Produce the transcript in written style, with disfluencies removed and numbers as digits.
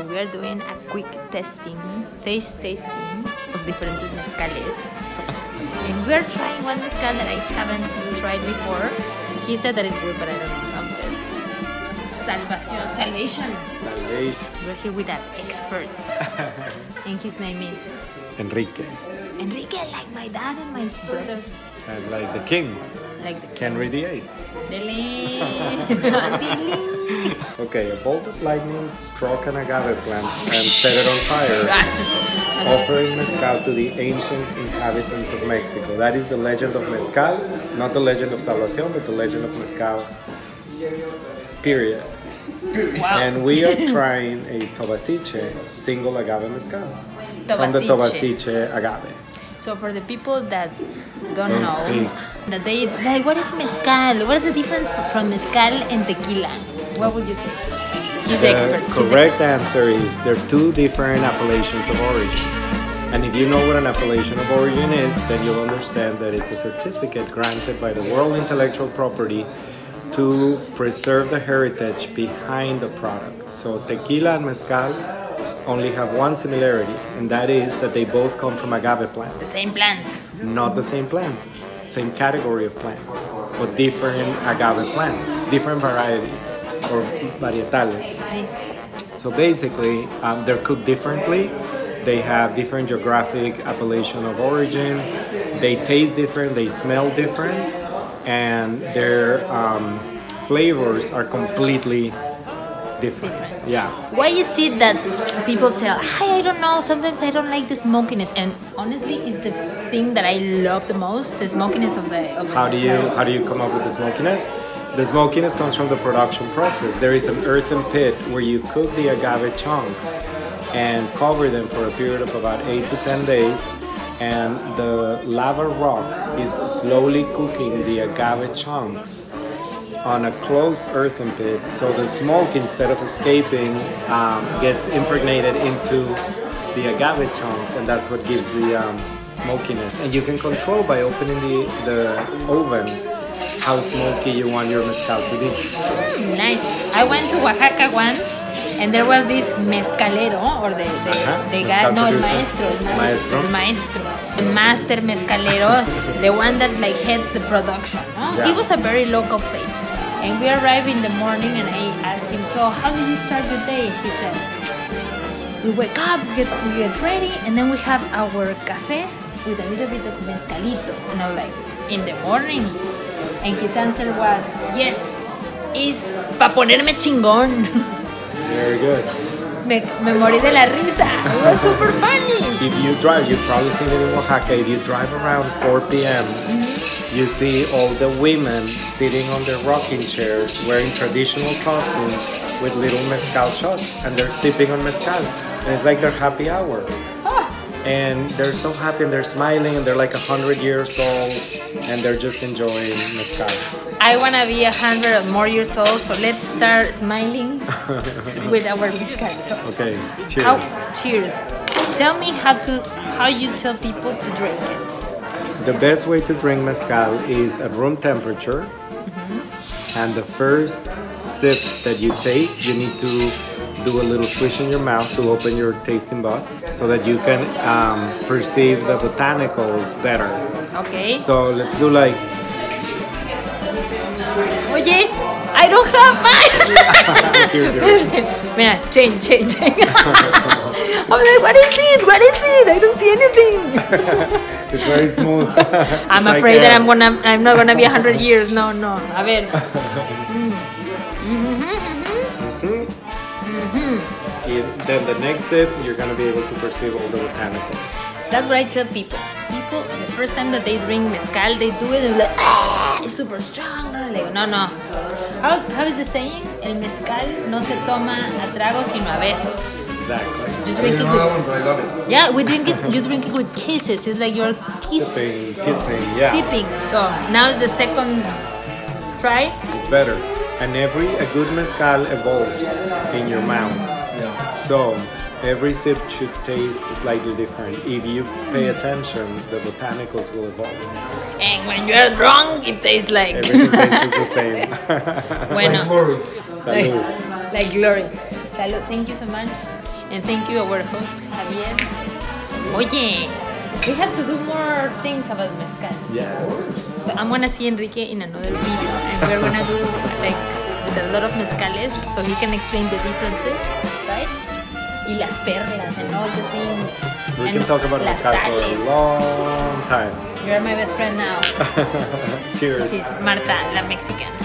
So we are doing a quick taste testing of different mezcales. And we are trying one mezcal that I haven't tried before. He said that it's good, but I don't know how to say it. Salvation. We're here with an expert. And his name is... Enrique, like my dad and my brother. And like the king. Like the king. Henry VIII. Okay, a bolt of lightning struck an agave plant and set it on fire, offering mezcal to the ancient inhabitants of Mexico. That is the legend of mezcal, not the legend of Salvacion, but the legend of mezcal, period. Wow. And we are trying a tobaziche, single agave mezcal, from the tobaziche agave. So for the people that don't know, that they like, what is mezcal? What is the difference from mezcal and tequila? What would you say? He's the expert. The correct answer is there are two different appellations of origin. And if you know what an appellation of origin is, then you'll understand that it's a certificate granted by the World Intellectual Property to preserve the heritage behind the product. So tequila and mezcal only have one similarity, and that is that they both come from agave plants. The same plant. Not the same plant. Same category of plants, but different agave plants, different varieties or varietales. So basically, they're cooked differently. They have different geographic appellation of origin. They taste different. They smell different, and their flavors are completely different. Yeah. Why is it that people tell, "Hi, I don't know, sometimes I don't like the smokiness," and honestly, it's the thing that I love the most, the smokiness of the mezcal. How do you come up with the smokiness? The smokiness comes from the production process. There is an earthen pit where you cook the agave chunks and cover them for a period of about 8 to 10 days, and the lava rock is slowly cooking the agave chunks on a closed earthen pit, so the smoke, instead of escaping, gets impregnated into the agave chunks, and that's what gives the smokiness. And you can control by opening the oven how smoky you want your mezcal to be. Nice. I went to Oaxaca once, and there was this mezcalero, or the guy, no, the master mezcalero, the one that like heads the production. No? Yeah. It was a very local place. And we arrived in the morning, and I asked him, "So how did you start the day?" He said, "We wake up, we get ready, and then we have our cafe with a little bit of mezcalito." And I'm like, "In the morning?" And his answer was, "Yes, it's pa ponerme chingón." Very good. Me morí de la risa. It was super funny. If you drive, you've probably seen it in Oaxaca. If you drive around 4 p.m., you see all the women sitting on their rocking chairs wearing traditional costumes with little mezcal shots, and they're sipping on mezcal, and it's like their happy hour. Oh. And they're so happy, and they're smiling, and they're like 100 years old, and they're just enjoying mezcal. I want to be 100 or more years old, so let's start smiling with our mezcal. So, okay, cheers. Cheers. Tell me how you tell people to drink it. The best way to drink mezcal is at room temperature, and the first sip that you take, you need to do a little swish in your mouth to open your tasting buds so that you can perceive the botanicals better. Okay. So let's do like... Oye, I don't have mine! Here's yours. Mira, change. I'm like, what is it? I don't see anything. It's very smooth. I'm afraid like, that I'm not gonna be 100 years. No. A ver. Then the next sip, you're gonna be able to perceive all the botanicals. That's what I tell people. People, the first time that they drink mezcal, they do it and like, ah, it's super strong. Like, no. How is the saying? El mezcal no se toma a tragos sino a besos. Exactly. You drink it with, I love it. Yeah, we drink it. You drink it with kisses. It's like you're kissing. Yeah. Sipping. So now it's the second try. It's better. And a good mezcal evolves in your mouth. Yeah. So every sip should taste slightly different. If you pay attention, the botanicals will evolve. And when you're drunk, it tastes like... Everything tastes the same. Bueno. Like glory. Salud. Thank you so much. And thank you our host, Javier. Oye, we have to do more things about mezcal. Yeah. So I'm gonna see Enrique in another video and we're gonna do like with a lot of mezcales so he can explain the differences, right? Y las perlas and all the things. We can talk about mezcal for a long time. You're my best friend now. Cheers. This is Marta la Mexicana.